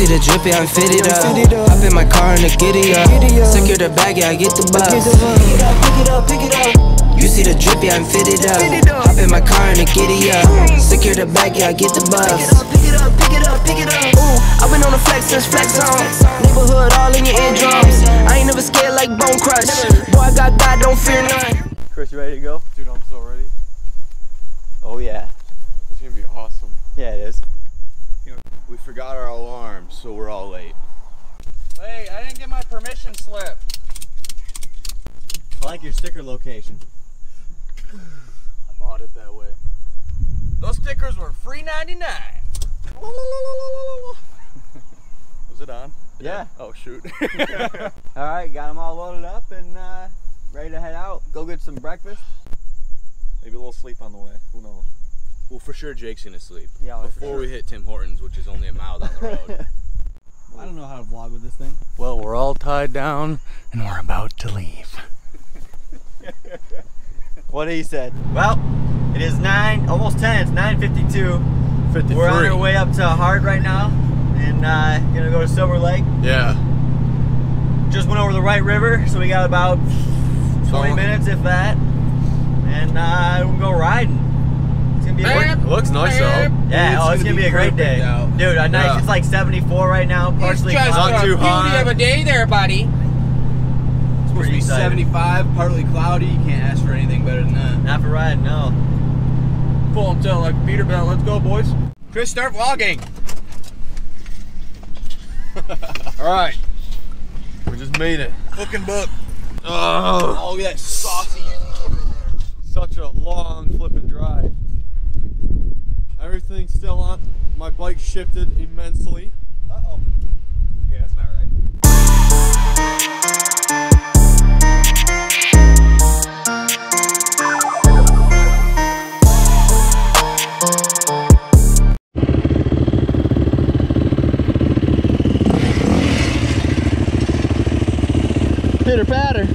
see the drippy, I'm fitted up. Hop in my car and the giddy up. Secure the bag, yeah, I get the bus. You see the drippy, I'm fitted up. Hop in my car and the giddy up. Secure the bag, yeah, I get the bus. Ooh, I been on the flex since flex on. Neighborhood all in your eardrums. I ain't never scared like Bone Crush. Boy, I got God, don't fear none. Chris, you ready to go? Dude, I'm so ready. Oh yeah. It's gonna be awesome. Yeah, it is. We forgot our alarm, so we're all late. Wait, I didn't get my permission slip. I like your sticker location. I bought it that way. Those stickers were free 99. Was it on? Yeah. Oh, shoot. Alright, got them all loaded up and ready to head out. Go get some breakfast. Maybe a little sleep on the way. Who knows? Well, for sure Jake's gonna sleep. Yeah, before we hit Tim Hortons, which is only a mile down the road. I don't know how to vlog with this thing. Well, we're all tied down and we're about to leave. What he said. Well, it is 9, almost 10, it's 9:52. 53. We're on our way up to Hart right now and gonna go to Silver Lake. Yeah. Just went over the Wright River, so we got about 20 minutes, if that. And we'll go riding. It looks nice though. Yeah, it's gonna be a great day, dude. A nice, it's like 74 right now, partially cloudy. It's just not too hot. Beauty of a day there, buddy. It's supposed to be 75, partly cloudy. You can't ask for anything better than that. Not for riding, no. Full until like Peterbilt. Let's go, boys. Chris, start vlogging. All right, we just made it. Hook and book. Oh, look at that saucy. Such a long flipping drive. Everything's still on. My bike shifted immensely. Uh-oh. Yeah, that's not right. Pitter patter.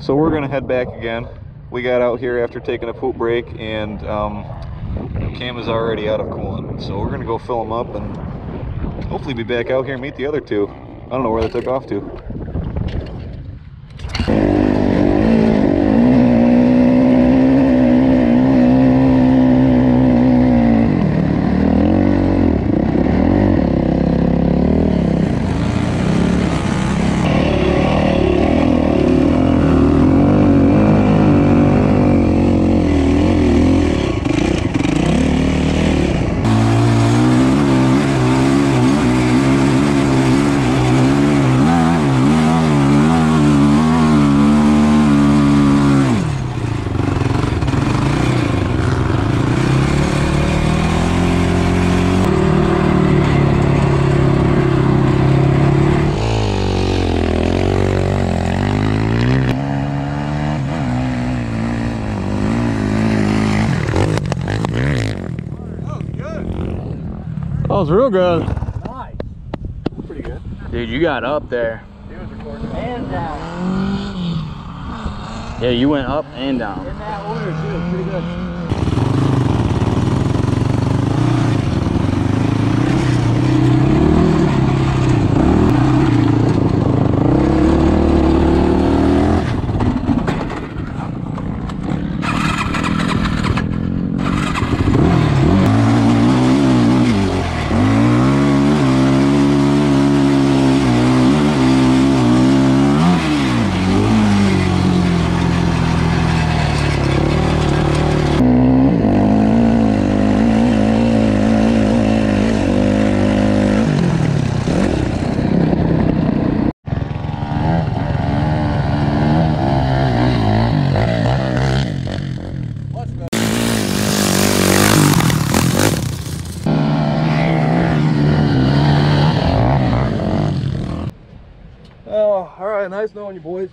So we're gonna head back again. We got out here after taking a poop break and Cam is already out of coolant. So we're gonna go fill him up and hopefully be back out here and meet the other two. I don't know where they took off to. That was real good. Nice. Pretty good. Dude, you got up there. It was recording. And down. Yeah, you went up and down. In that order, too. Pretty good. Nice knowing you boys.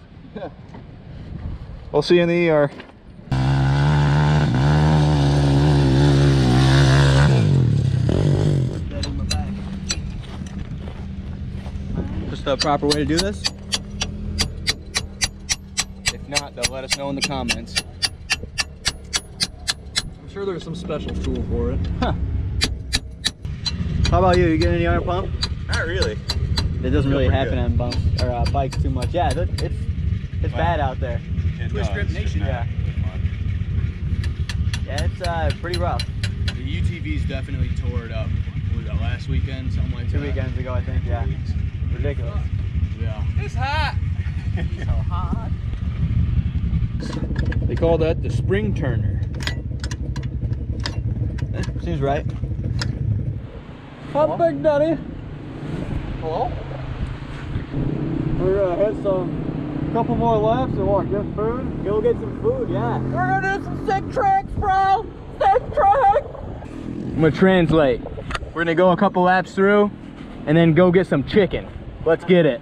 We'll see you in the ER. Just the proper way to do this? If not, they'll let us know in the comments. I'm sure there's some special tool for it. Huh. How about you? You getting any iron pump? Not really. It doesn't really happen on bumps or bikes too much. Yeah, it's bad out there. Twist Grip Nation. Yeah. Yeah, it's pretty rough. The UTVs definitely tore it up. What was that, last weekend? Something like that. 2 weekends ago, I think. Yeah. Ridiculous. Yeah. It's hot. It's so hot. They call that the spring turner. Seems right. Hot big daddy. Hello. We're gonna hit a couple more laps and what, get food? Go get some food, yeah. We're gonna do some sick tricks, bro! Sick tricks! I'm gonna translate. We're gonna go a couple laps through and then go get some chicken. Let's get it.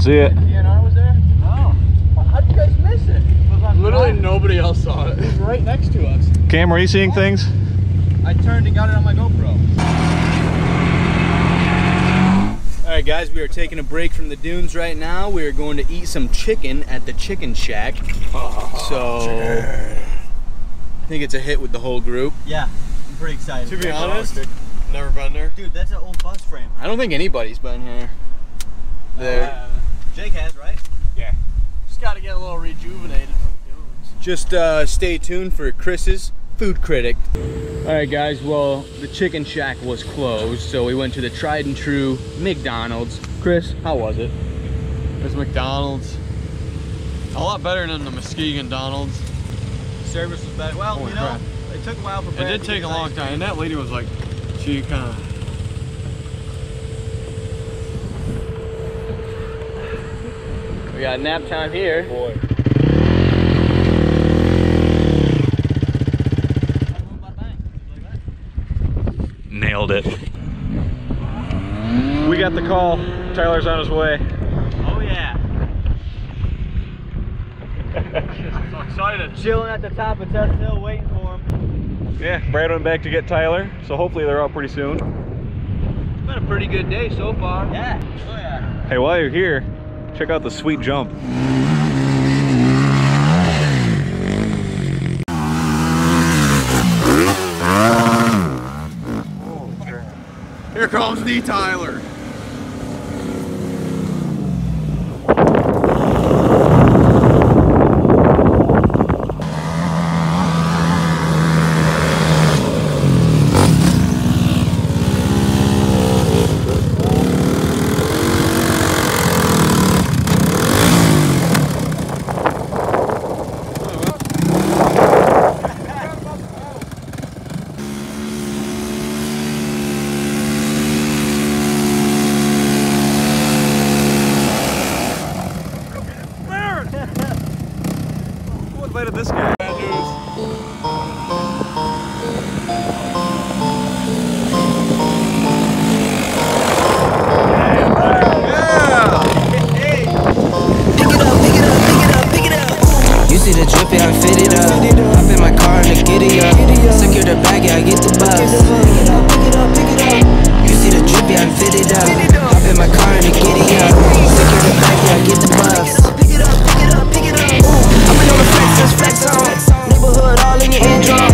See it. DNR was there? No. How did you guys miss it? Literally nobody else saw it. It was right next to us. Cam, are you seeing things? I turned and got it on my GoPro. Alright guys, we are taking a break from the dunes right now. We are going to eat some chicken at the chicken shack. Oh, so dear. I think it's a hit with the whole group. Yeah, I'm pretty excited. To be honest, never been there. Dude, that's an old bus frame. I don't think anybody's been here. There. Jake has, right? Yeah. Just got to get a little rejuvenated from the dunes. Just stay tuned for Chris's food critic. All right guys, well, the chicken shack was closed, so we went to the tried and true McDonald's. Chris, how was it? It was McDonald's. A lot better than the Muskegon Donald's. Service was better. Well, you know, it took a while for Brad. It did take a long time, and that lady was like, she kind of... We got nap time here. Boy. Nailed it. We got the call. Tyler's on his way. Oh yeah. I'm so excited. Chilling at the top of Test Hill waiting for him. Yeah, Brad went back to get Tyler, so hopefully they're out pretty soon. It's been a pretty good day so far. Yeah. Oh yeah. Hey, while you're here, check out the sweet jump. Here comes the Tyler. I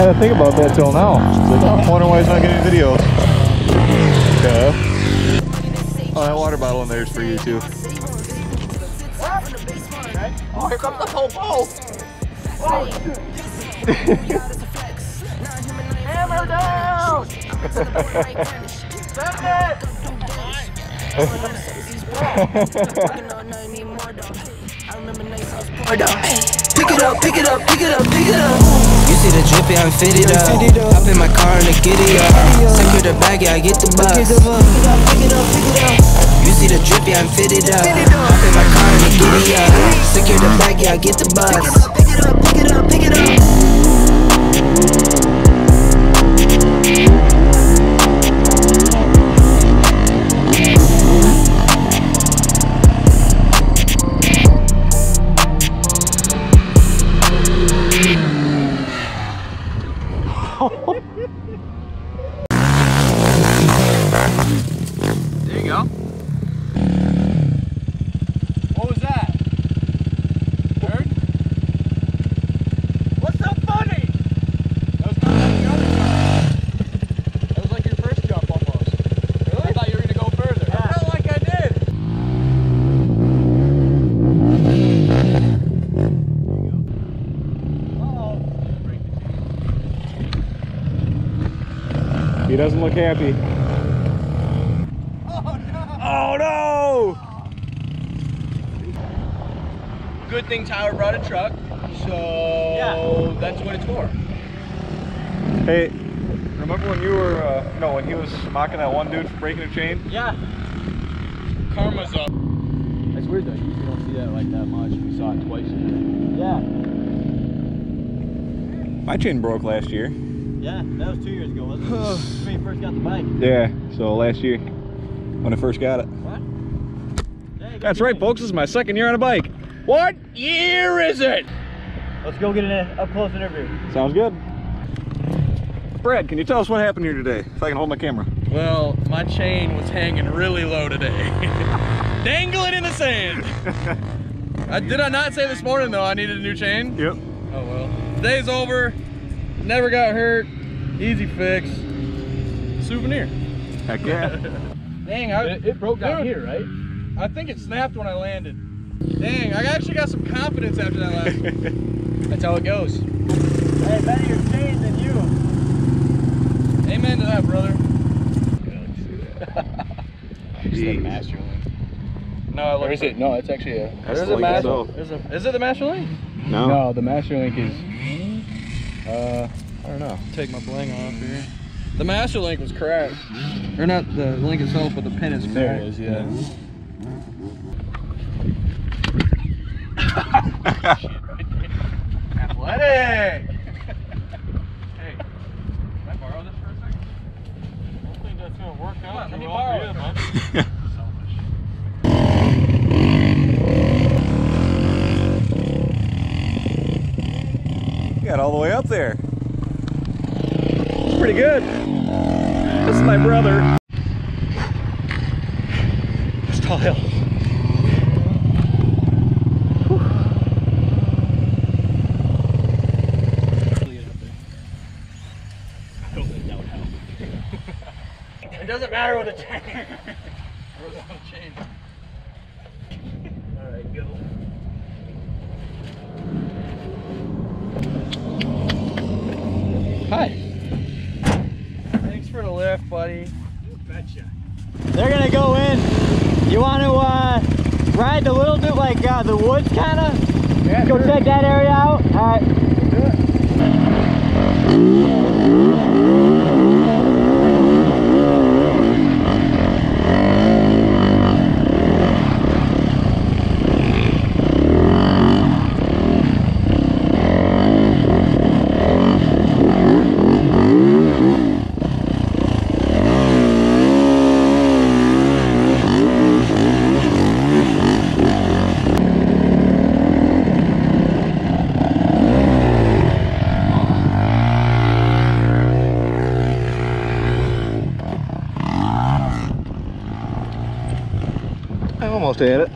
had to think about that till now. I'm wondering why he's not getting video. Okay. Oh, that water bottle in there is for you too. Oh, here comes the po-po! Oh, hammer down! Pick it up, pick it up, pick it up, pick it up! You see the drippy, I'm fitted up. Hop in my car and I get it up. Secure the bag, yeah, I get the bus. You see the drippy, I'm fitted up. Hop in my car and I get it up. Secure the bag, yeah, I get the bus. Pick it up, pick it up, pick it up, pick it up. He doesn't look happy. Oh no! Oh no! Good thing Tyler brought a truck, so yeah, that's what it's for. Hey, remember when you were, when he was mocking that one dude for breaking a chain? Yeah. Karma's up. That's weird though, you usually don't see that like that much. We saw it twice. Yeah. My chain broke last year. Yeah, that was 2 years ago, wasn't it? When you first got the bike. Yeah, so last year when I first got it. What? Yeah, that's right, folks. This is my second year on a bike. What year is it? Let's go get an up-close interview. Sounds good. Brad, can you tell us what happened here today? If I can hold my camera. Well, my chain was hanging really low today. Dangling in the sand. Did I not say this morning, though, I needed a new chain? Yep. Oh, well. Day's over. Never got hurt. Easy fix. Souvenir. Heck yeah. Dang, it broke down here, right? I think it snapped when I landed. Dang, I actually got some confidence after that last one. That's how it goes. Hey, better your chain than you. Amen to that, brother. Is that a master link? No, I looked. Or is it? No, it's actually a. There's a master. Is it the master link? No. No, the master link is. I don't know. Take my bling off here. The master link was cracked. Or not the link itself, but the pin is cracked. There it is. Yeah. Shit, right there. Athletic. Hey, can I borrow this for a second? I don't think that's gonna work out. Let me borrow it, man. Selfish. You got all the way up there. It's pretty good. This is my brother. That's tall hill. It doesn't matter with a chain. There was no chain. Alright, go. Hi. Thanks for the lift, buddy. You betcha. They're gonna go in. You want to ride a little bit like the woods, kind of? Yeah, go check that area out. Alright. Do it. Almost had it.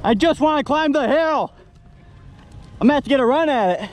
I just want to climb the hill. I'm gonna have to get a run at it.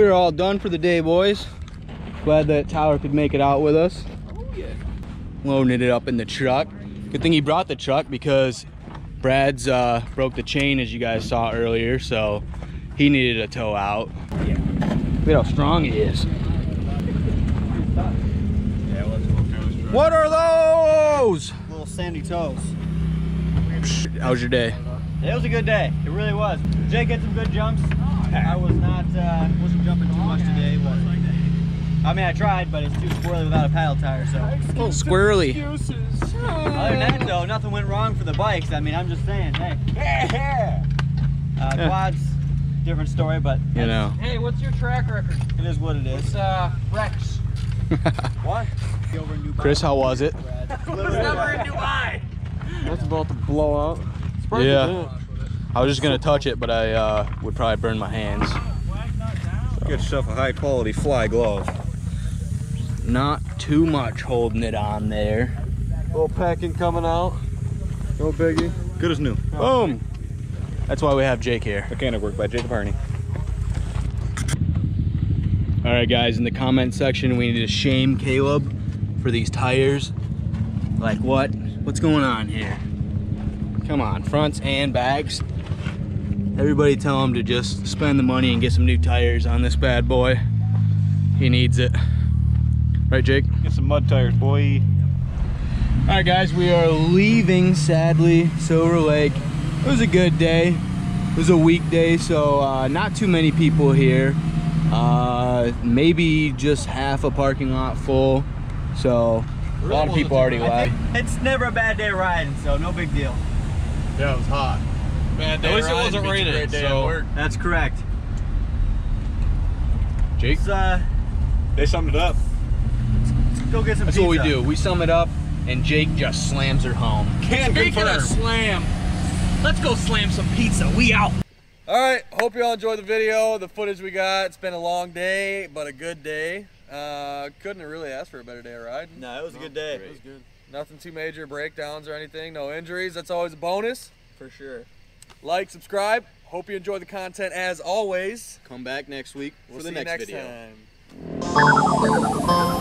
We're all done for the day, boys. Glad that Tyler could make it out with us. Oh, yeah. Loading it up in the truck. Good thing he brought the truck because Brad's broke the chain, as you guys saw earlier, so he needed a tow out. Yeah. Look at how strong it is. Yeah, what are those? Little sandy toes. How was your day? It was a good day. It really was. Jake had some good jumps. I was not wasn't jumping too much today, but I mean I tried, but it's too squirrely without a paddle tire, so a little squirrely. Other than that, though, nothing went wrong for the bikes. I mean, I'm just saying, hey, quads. Different story, but you know. Hey, what's your track record? It is what it is. It's Rex. What? Over in Dubai. Chris, how was it? It's over in Dubai. That's about to blow up. Yeah. I was just gonna touch it, but I would probably burn my hands. So. Get yourself a high quality fly glove. Not too much holding it on there. A little packing coming out. No biggie. Good as new. Oh. Boom. That's why we have Jake here. Mechanic work by Jacob Harney. All right, guys, in the comment section, we need to shame Caleb for these tires. Like what? What's going on here? Come on, fronts and backs. Everybody tell him to just spend the money and get some new tires on this bad boy. He needs it. Right, Jake? Get some mud tires, boy. All right, guys, we are leaving, sadly, Silver Lake. It was a good day. It was a weekday, so not too many people here. Maybe just half a parking lot full. So a lot of people already left. It's never a bad day riding, so no big deal. Yeah, it was hot. Bad day. At least it wasn't raining. So that's correct. Jake, they summed it up. Let's go get some. That's pizza. What we do. We sum it up, and Jake just slams her home. Can't confirm. Speaking of slam. Let's go slam some pizza, we out. All right, hope you all enjoyed the video, the footage we got. It's been a long day, but a good day. Couldn't have really asked for a better day of riding. No, it was a good day. Great. It was good. Nothing too major, breakdowns or anything, no injuries. That's always a bonus. For sure. Like, subscribe. Hope you enjoy the content as always. Come back next week for the next video. Time.